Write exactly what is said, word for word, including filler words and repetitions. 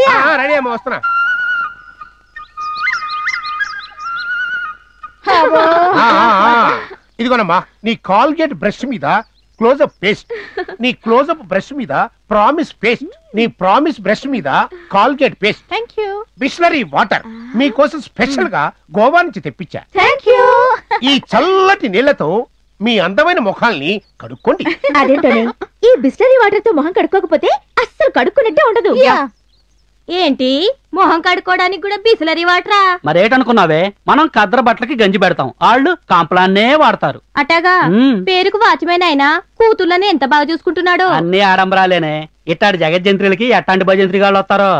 రెడీయా ఆ రెడీ అమ్మ వస్తున్నా అబ్బో ఆ ఆ ఇదిగోనమ్మ నీ కాల్గేట్ బ్రష్ మీద క్లోజ్ అప్ పేస్ట్ నీ క్లోజ్ అప్ బ్రష్ మీద ప్రామిస్ పేస్ట్ నీ ప్రామిస్ బ్రష్ మీద Colgate paste thank you Bisleri water మీ కోసం స్పెషల్ గా గోవా నుంచి తెప్పించా థాంక్యూ ఈ చల్లటి నీళ్ళతో మీ అందమైన ముఖాల్ని కడుక్కోండి అదేంటనే ఈ బిస్లరీ వాటర్ తో ముఖం కడుక్కోకపోతే అస్సలు కడుక్కున్నట్టే ఉండదు ఏంటి మొహం కడుక్కోవడానికి కూడా బిస్లరీ వాటరా మరేటనుకున్నావే మనం కద్ర బట్టలకి గంజి పెడతాం వాళ్ళు కాంప్లాన్నే వాడతారు అటగా పేరుకు వాచ్మెన్ అయినా కూతుళ్ళని ఎంత బాగా చూసుకుంటున్నాడో అన్ని ఆడంబరాలేనే ఇట్లాంటి జగజ్జంత్రులకి ఎట్లాంటి భజంత్రి వాళ్ళు వస్తారో